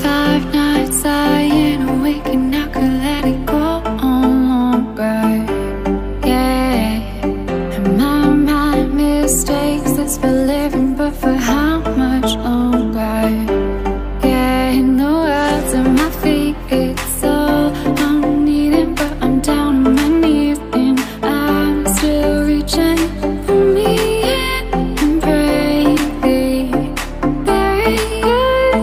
Five nights lying awake and I could let it go on longer. Yeah, and my mind mistakes us for living, but for how much longer? Yeah, in the world's at my feet, it's all I'm needing, but I'm down on my knees and I'm still reaching for me and praying. There you go.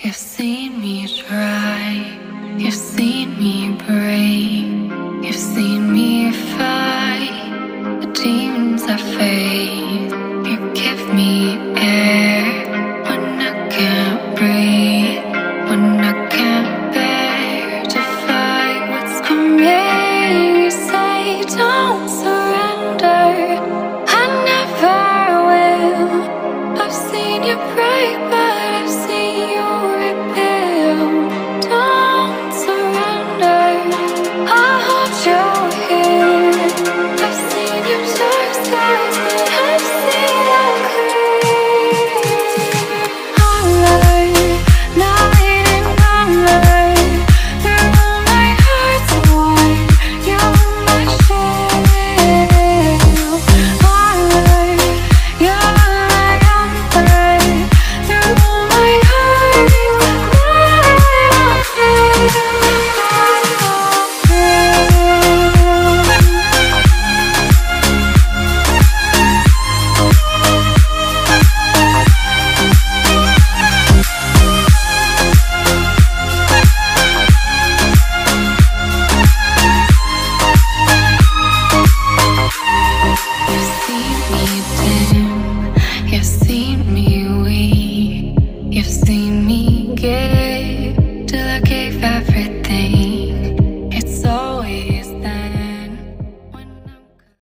You've seen me try, you've seen me brave, you've seen me fight the demons I face. You give me air when I can't breathe, when I can't bear to fight what's coming. You say don't surrender, I never will. I've seen you break, but I've seen you till I gave everything.